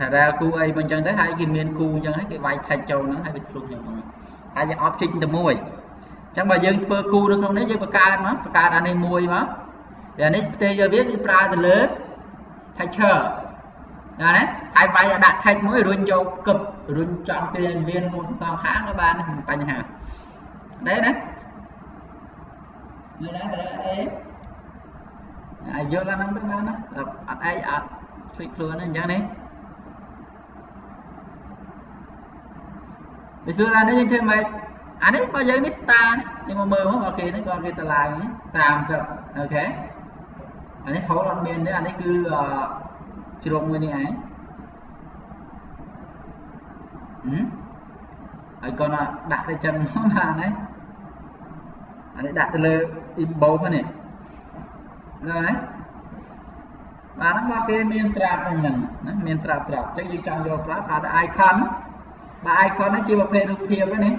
thật ra cô ấy bên chân đấy hai cái miền cô dân hết cái vai thay châu nó hay bị luôn nhiều người hay là option từ môi chẳng bao giờ phơi cô được không đấy chứ mà ca nó ca đàn này môi mà để đấy tê giờ biết cái pra từ lớn thay chờ rồi đấy hai vai đã đặt thay mới luôn châu cực luôn chọn tiền viên một sao hãng các bạn thành hàng đấy đấy người đấy đấy ai vô là năm thứ ba đó ở đây ở tuyệt luôn anh chẳng đấy bây giờ là nó như thế mày anh ấy bao giờ biết ta nhưng mà mơ quá ok nó còn cái tờ lại làm rồi ok anh ấy hấu lon miền đấy anh ấy cứ chỉ lộn người đi ấy anh còn đặt cái chân nó là đấy anh ấy đặt lên im bầu cái này rồi đấy và nó qua cái miền sạp này nhỉ miền sạp chắc gì trong vô pháp là ai khăn bà ai con nó chỉ vào phê được thiệp đấy này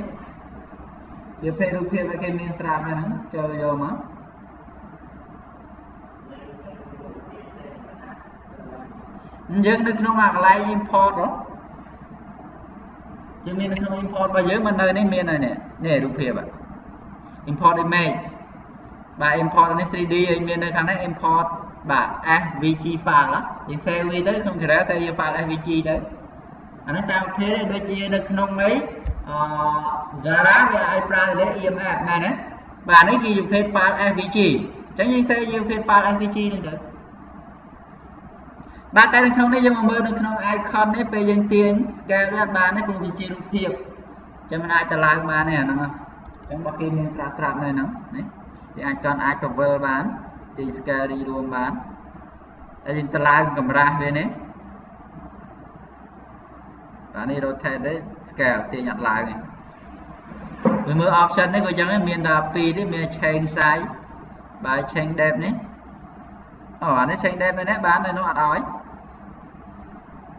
chiều phê được thiệp là cái miếng sạp này nó chơi vô mà nhưng được nó mặc lại import đó chứ mình nó import và dưới mình nơi này miền này nè để được thiệp ạ import image bà import nó 3D miền này thằng này import bà AVG file đó thì xe vi tới không thể ra xe file AVG đấy anh ấy tao thế đây đôi chia được nông mấy gara và ipad để im app này đấy và nó ghi dùng facebook avg chẳng như thế dùng facebook avg này được ba cái được không đấy nhưng mà mơ được không icon đấy bây giờ tiền scale ra ba đấy cùng chia được thiệt cho mình ai trả lại ba này nó chẳng bao khi mình sạc sạc này nó đấy thì icon cover bán thì scale đi luôn bán đây trả lại cầm ra về đấy và này đôi thay đấy scale tiền nhận lại này người mới option đấy coi chẳng cái miền đà pì đấy miền change size bài change đẹp đấy ở nó change đẹp đấy bán này nó ăn ói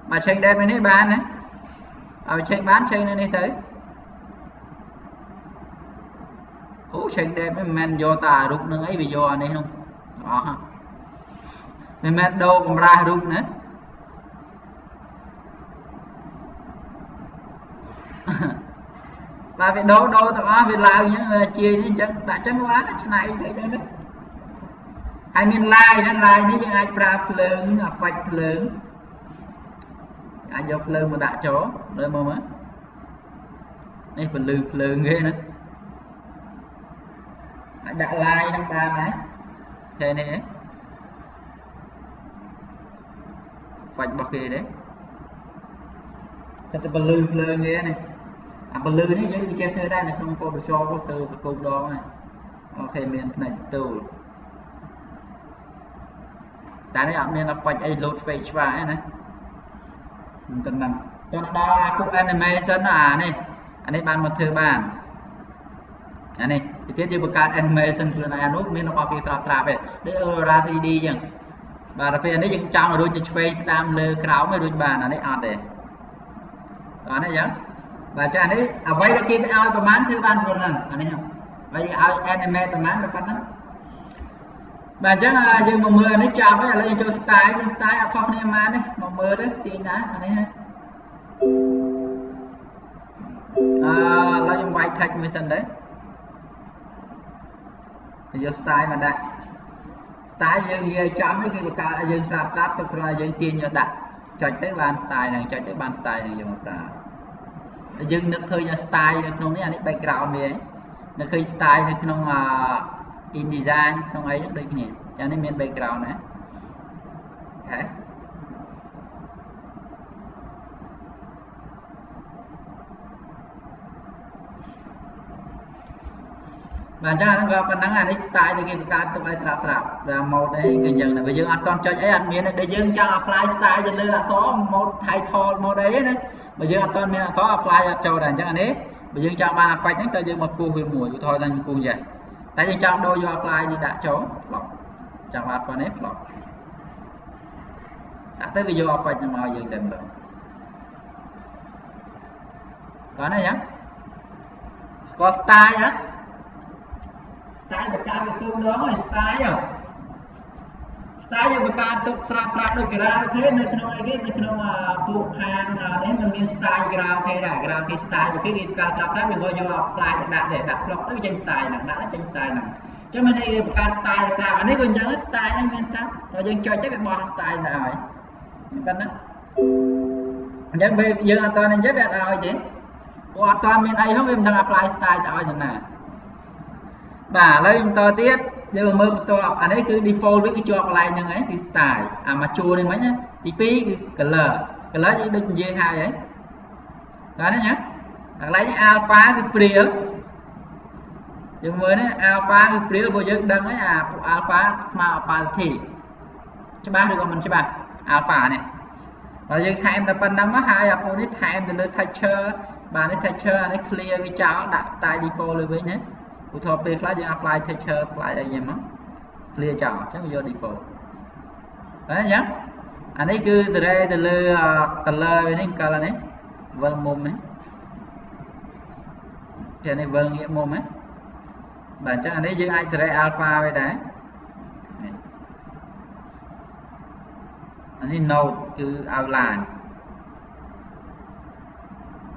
mà change đẹp đấy bán đấy ở change bán change này này tới ủa change đẹp đấy men vô tà rút nương ấy bị vô này không đó nên men đô còn ra rút nữa và việc đấu đấu tao nói việc làm những chia những chân đã chân quá này thấy chân đấy ai miền lai nên lai đấy những ai pra lớn hoặc vạch lớn ai dọc lớn mà đã chó đôi mồm á đây phần lư lớn ghê nữa ai đã lai năm ba đấy thế này đấy vạch bọc kề đấy cái phần lư lớn ghê này bờ lư đấy với chép thơ đây là không có được cho từ cục đó này ok miền này từ đã đấy nên là phải ai lột về vải này mình cần làm cho nó đo cục animation à này anh ấy ban một thơ bàn anh này thì tiếp theo một cái animation là anh út miền nó qua kia sạp về để ra thì đi chẳng và đặc biệt đấy những trong rồi đôi chơi làm lơ kéo mà đôi bàn là đấy ăn để còn đấy chứ và cho anh ấy ở vay ra kia với ao và mán thứ ban còn lần anh ấy không vậy ao anime và mán là phát đó và chắc là dừng một mười nó chào với lên cho style trong style ở phong này mán đấy một mười đấy tiền đá anh ấy ha là dùng vay thạch mới sân đấy thì do style mà đặt style dừng về chấm với cái bậc dừng sạp sáp tức là dừng tiền nhớ đặt chọn tới ban style này chọn tới ban style này dùng một là dừng được khơi style được không đấy anh ấy background này được khơi style được không InDesign không ấy được nhỉ cho nên miền background này đấy và chắc là nó còn đang anh ấy style được cái card tụi anh sạp sạp và màu đây cái dừng là bây giờ anh con chơi ấy anh miền này để dừng cho apply style dừng lên là số một thay thon màu đấy nữa bây giờ anh ta có apply cho đàn chắc anh ấy bây giờ chọn ba quay nhánh tới giờ một cô về mùa rồi thôi thành cô vậy tại vì trong đôi do apply thì đã chỗ lọc chọn ba con ép lọc đã tới video quay cho mọi người tìm được có này nhá có style nhá style một cái một cung đó là style nhở style một cái tục sạp sạp được ra thế nên nó cái nó mà phụ hàng đấy mình nên style gram hay là gram cái style một cái gì cả sạp sạp mình coi vô lại đặt để đặt lọc tới trên style nè đã trên style nè cho mình đây một cái style sạp anh ấy còn nhớ style anh nên sao rồi dân chơi chắc bị bỏ style nào ấy cái đó dân về dân an toàn nên dễ bị nào vậy của toàn miền Tây không em đang apply style cho như này bà lấy chúng tôi tiết nhưng mà tôi anh ấy cứ default với cái cho apply như ấy thì style à mà chua đi mấy nhá thì pi color chỉ định gì hai đấy đó đấy nhá lấy alpha thì priel nhưng mới đấy alpha thì priel bây giờ đang ấy à alpha màu party cho bạn được còn mình cho bạn alpha này rồi giờ thay em là phần năm á hai à phụ đi thay em từ lượt thay chơi bà nó texture nó clear với cháu đặt style default lên với nhé phụ thuộc việc là giờ apply texture lại đây em á clear cháu chắc vô default đấy nhá anh ấy cứ từ đây từ lơ color với những color này vân mồm ấy cái này vân nghĩa mồm ấy bạn chắc anh ấy giữ ai từ đây alpha với đấy anh ấy nâu cứ outline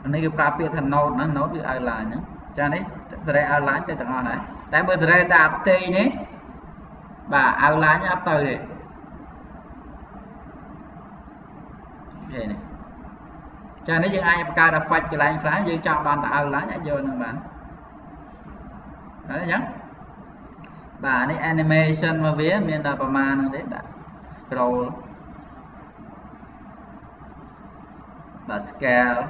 này cái prap kia thành nâu nó nấu được ai là nhá cho đấy từ đây outline tới tầng này tại bữa từ đây ta t nhé bà outline nhá từ này vậy này cho nên những ai ca đập phạch thì lại phá dương trong bàn ta outline nhá vô nè bạn đấy nhá bà này animation mà vía miền là mà nó đấy đã scroll bà scale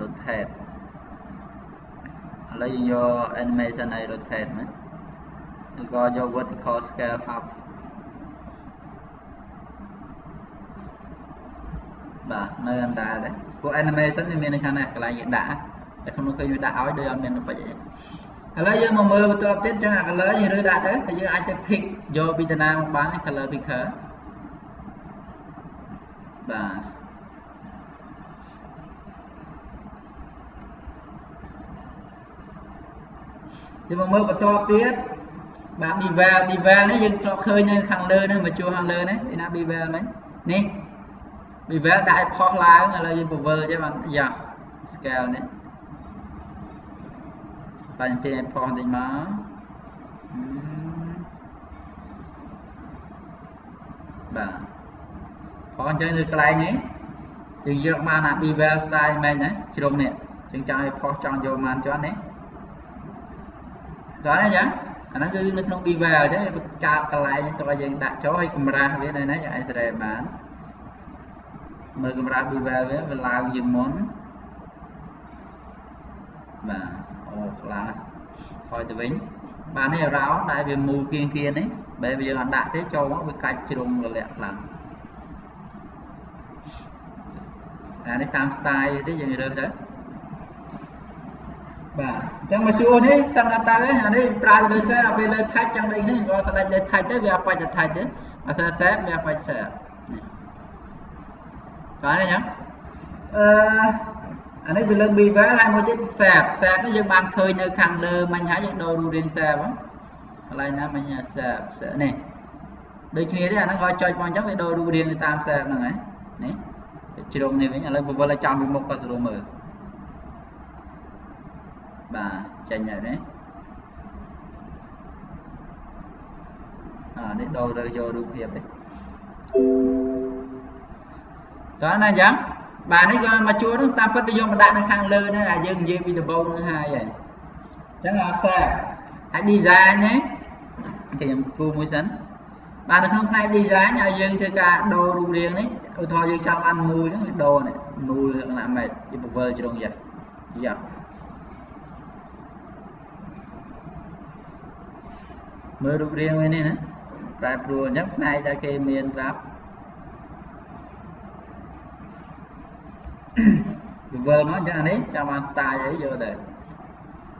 rotate lấy vô animation này rotate này coi vô vertical scale up bà nơi anh ta đấy của animation thì mình khả năng là gì đã để không nó khi đã áo đưa mình nó phải vậy lấy vô mà mưa tôi tiếp chẳng hạn là lấy gì nữa đã đấy thì giờ anh sẽ pick vô Vietnam bán cái color picker bà nhưng mà mơ và to tiết bạn đi vào đấy nhưng nó khơi nhanh hàng lơ nên mà chua hàng lơ đấy thì nó đi vào đấy nè đi vào đại phóng lái người là dân của vợ cho bạn giảm scale đấy bạn tìm phong tình má bạn phong chơi được lại nhé thì dựa mà là đi vào style này nhé chứ đúng nè chẳng chẳng phong trong vô màn cho anh ấy đó đấy nhá, nó cứ nó không đi vào đấy, chào cả lại cho bây giờ đặt chỗ hay camera với đây nó chạy từ đây mà, mời camera đi vào với lao dừng món, mà là thôi từ vĩnh, bạn này ráo đại về mù kiên kia đấy, bây giờ bạn đặt thế cho nó bị cạch trùng rồi lẹ lắm, à đấy tam style thế giờ được đấy. Và chẳng mà chua đi sang là ta đấy là đi ra được xe về lên thay chẳng đây đấy gọi là để thay tới việc phải là thay đấy mà sẽ xếp việc phải xếp cái này nhá anh ấy từ lần bị vé lại một chiếc xẹp xẹp nó dân bàn khơi như khẳng lơ mình hãy những đồ đủ đến xẹp á lại nó mình xẹp xẹp này đây kia đấy là nó gọi cho bọn chắc về đồ đủ điện người ta xẹp này đấy chỉ đồng này với nhà lên vừa là chọn được một con rồi mở bà chạy nhảy đấy à đấy đồ rồi vô đúng hiệp đấy đó này chẳng bà đấy mà chúa chúng ta bắt bây giờ mà đại nó khăn lơ nên là dân dân video bông thứ hai vậy chắc là sao hãy đi ra nhé thì cô mua sắn bà được hôm nay đi giá nhà dân chơi cả đồ đủ điện đấy thôi dân trong ăn mùi nó đồ này mùi làm mày đi một vơi cho đông vậy dạ mới được riêng với nên á, đại phu nhắc này ra kia miền giáp, vừa nó cho anh ấy cho anh style ấy vô đây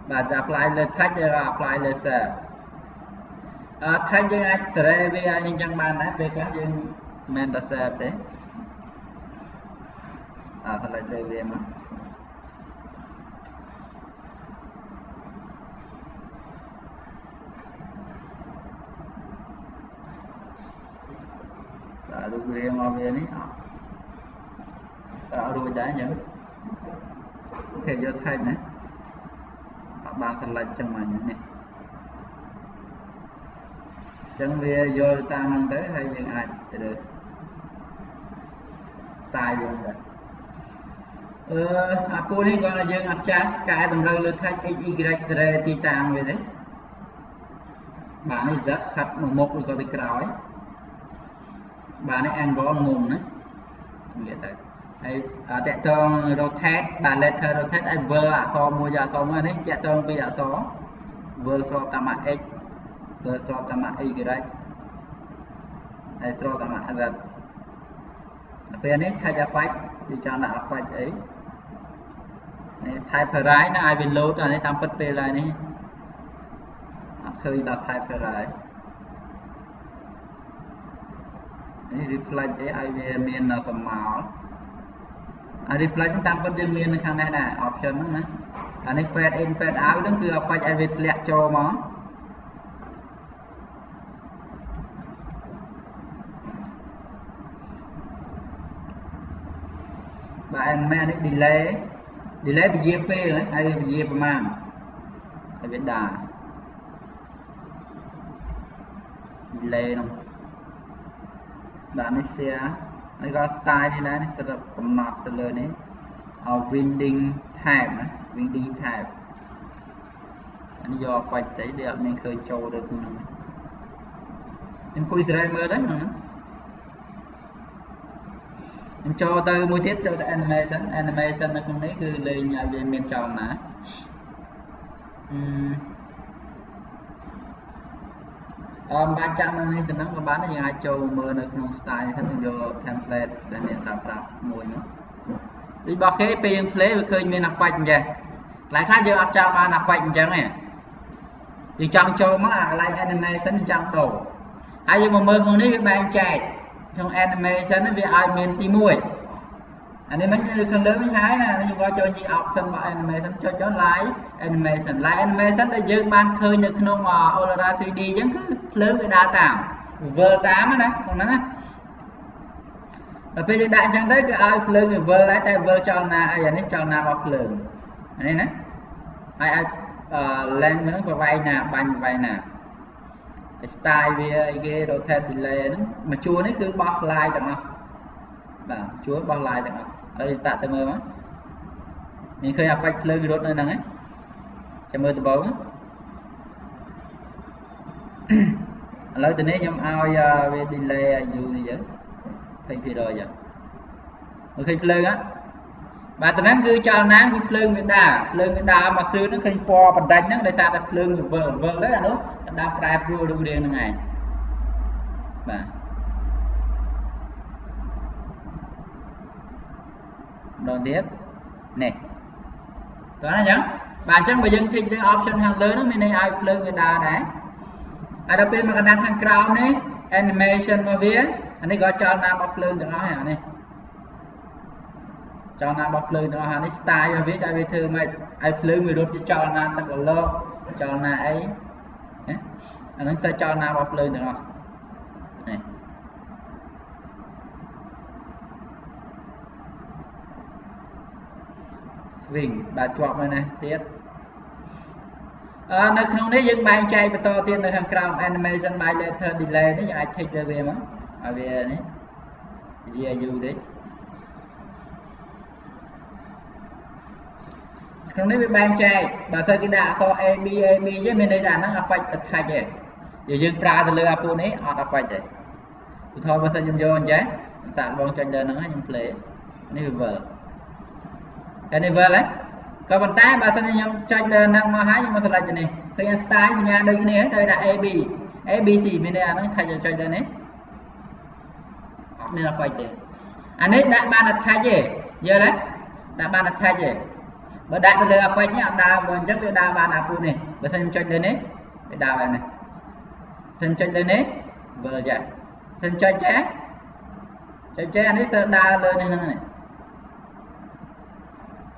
và apply lên thách và apply lên xe thách với anh sẽ vì anh chẳng bàn áp về các dân mình đã xe thế thật là chơi về mà đã được riêng vào về đấy đã được giá nhớ thể do thay này bạn thật lạnh chẳng mà những này chẳng về vô ta mang tới hay những ai thì được tài luôn rồi cô đi gọi là dân áp chát cái tầm rơi lên thách XY thì tạm về đấy bạn ấy rất khắp một được có cái đó ấy bạn ấy ăn có mồm đấy nghĩa là tại trong rotate bạn lên thơ rotate anh vừa à so mua giá so mua đấy chạy trong bây giờ số vừa so tầm x vừa so tầm y hay so tầm z về đấy thay ra phách thì cho là phách ấy thay phải rái nó ai bị lố rồi đấy tam bất tê lại này khơi đặt thay phải rái này reflect ấy ai về miền là sầm màu reflect chúng ta vẫn đương nhiên là khang này là option nữa anh ấy fade in fade out đó cứ fade ai về lẹ cho nó và em mang ấy delay delay bị GP đấy ai bị GP mà ai biết đà delay không đà này xe nó có style đi đấy, nó sẽ được cầm nọt từ lời đấy winding type này, winding type anh do quay thấy được mình khơi trâu được em khui driver đấy mà em cho tới mối tiếp cho tới animation animation nó không đấy cứ lên nhà về miền tròn nè ba trăm này thì nó có bán ở nhà châu mưa được non style thì mình vô template để mình tạo tạo mùi nữa đi bỏ cái tiền play với khơi mình nạp quạnh vậy lại khác giờ ăn cháo ba nạp quạnh chẳng này thì trong châu mắc à lại animation trong đồ ai giờ mà mưa không đấy với bạn chạy trong animation nó bị ai mình ti mùi anh em mình được khăn lớn với hái là đi qua chơi gì học trên mọi animation cho chó lại animation để dương ban khơi được non mà Aurora CD vẫn cứ lớn cái đa tảo V8 đấy còn nó và bây giờ đại chẳng đấy cái ai lớn thì V lại tại V tròn là ai vậy tròn là bọc lớn này đấy ai lên nó có vay nè bành vay nè style về cái rotate delay nó mà chua nó cứ bọc lại chẳng nào là chúa bọc lại chẳng nào đây tạ tôi mơ mình khơi học vạch lên rốt nơi nắng ấy chào mơ tôi bóng lấy từ nấy nhầm ao về delay dù gì vậy thành phi rồi vậy khi lên á bà từ nắng cứ cho nắng cứ lên cái đà mà xưa nó khi po bật đánh nó để ta đặt lên vờ đấy là đúng đa phải vua đủ đen này bà đón tiếp nè đó là nhá bạn chắc bây giờ khi option hàng lớn nó mình này ai lên cái đà đấy Adobe mà đang thăng cao này animation mà viết anh ấy gọi cho nam bọc lưng từ đó hả này cho nam bọc lưng từ đó hả này style mà viết ai về thư mày ai lưng người đốt cho nam tặng vào lô cho nam ấy anh ấy sẽ cho nam bọc lưng từ đó này swing đã chọn rồi này tiếp nó không đấy nhưng bạn chạy và to tiên là hàng crom animation by letter delay đấy ai thích chơi về mà ở về đấy GIU đấy không đấy với bạn chạy bà thôi cái đà to AB với mình đây là nó là phải tật thay vậy giờ dương ra từ lừa apple đấy họ đã phải vậy thôi bà thôi nhung vô anh chế sẵn bóng chân giờ nó nhung play này vợ cái này vợ đấy còn bàn tay bà sẽ nhầm chạy lên năng mà hái nhưng mà sẽ lại cho này khi anh style thì nhà đây này đây là ABC bên đây nó thay cho chạy lên đấy nên là quay tiền anh ấy đã ban đặt thay gì giờ đấy đã ban đặt thay gì bởi đại cái lừa quay nhé đào mình chắc đưa đào ban đào này bởi xem chơi lên đấy để đào này xem chơi lên đấy vừa vậy xem chơi ché đấy sẽ đào lên này này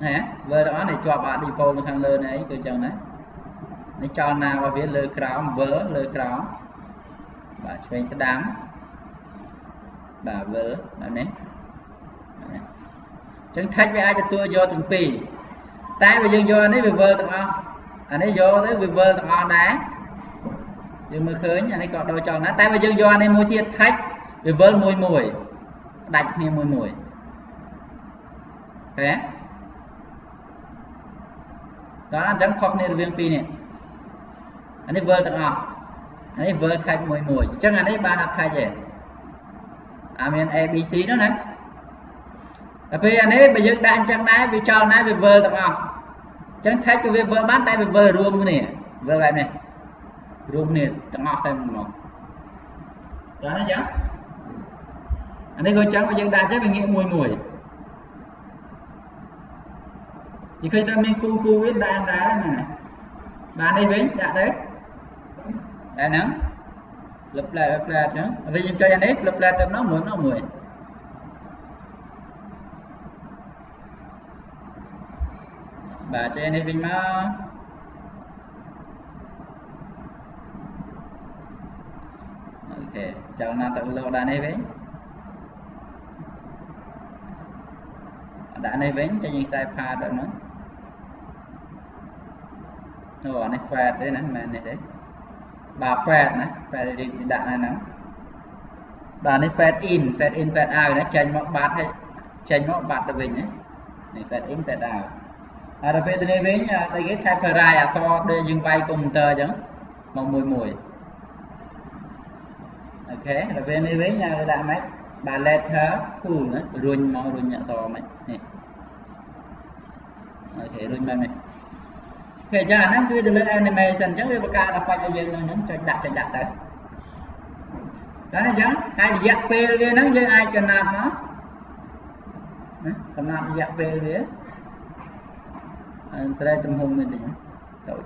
nè vơ đó để cho bạn đi vô một thằng lơ này cười chồng đấy để cho nào và biết lời cáo vỡ lời cáo và chuyện sẽ đáng bà vỡ bạn đấy chẳng thách với ai cho tôi vô từng pì tại vì dân vô đấy về vơ tặng on anh ấy vô đấy về vơ tặng on đá nhưng mà khởi nhà này còn đôi tròn đó tại vì dân vô này môi thiệt thách về vơ mùi mùi đặt nghe mùi mùi thế đó là chấm khóc nên viên pin này anh ấy vơ tặng on anh ấy vơ thách mùi mùi chắc anh ấy ba là thai gì à miền abc đó này vì anh ấy bây giờ đang chẳng nái vì cho nái về vơ tặng on chẳng thấy cái về vơ bán tay về vơ ruộng này vơ vậy này ruộng này tặng on thêm một đó nó chẳng anh ấy coi chẳng bây giờ đang chắc về nghĩa mùi mùi thì khi ta mình cu cu biết đang đá này mà đây với đã đấy đây nắng lập lại chứ vì cho anh ấy lập lại tụi nó mùi bà cho nên mình mà ok chào nào tận lâu đã này với cho những sai pha đó nữa nó này khoe đấy nè mà này đấy bà khoe nè khoe đi đã này nè bà này khoe in khoe out nó chèn mọc bát hay chèn mọc bát được mình đấy này khoe in khoe out à rồi bây giờ này với nhà đây cái thay ra à so đây dừng bay cùng tờ chẳng mong mùi mùi ok rồi về này với nhà đã mấy bà lẹt hả cù nữa ruồn màu ruồn nhạt so mấy này ok ruồn mày này về cho anh cứ từ lên animation chẳng về bậc cao là phải chơi nó nhúng chơi đặt đấy đó này chẳng ai giặt về về nó chơi ai chơi nạp nó còn nạp giặt về về anh sẽ đây tâm hồn mình định tội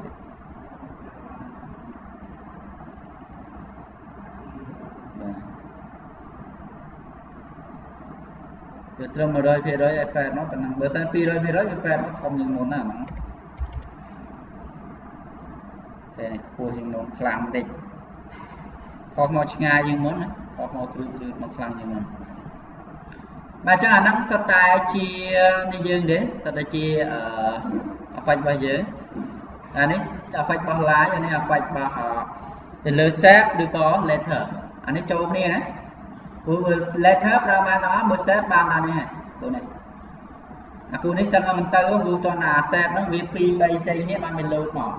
rồi trông mà đôi phía đôi iPad nó còn nằm bớt sang phía đôi iPad nó không những món nào mà thế này cô hình món làm định có màu ngay những món có màu trừ màu làm những món mà cho anh nắm sắp tay chi đi dương đến sắp tay chi ở phải bao dưới anh ấy đã phải bằng lái cho nên là phải bằng thì lời xếp được có lệ thở anh ấy cho ông nè lệ thớp ra mà nó mới xếp bằng là nè tụi này cô nít sang mình tới vô cho là xếp nó vì pi bay xây nhé bằng mình lột mỏ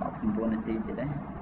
đọc 4 tí gì đấy.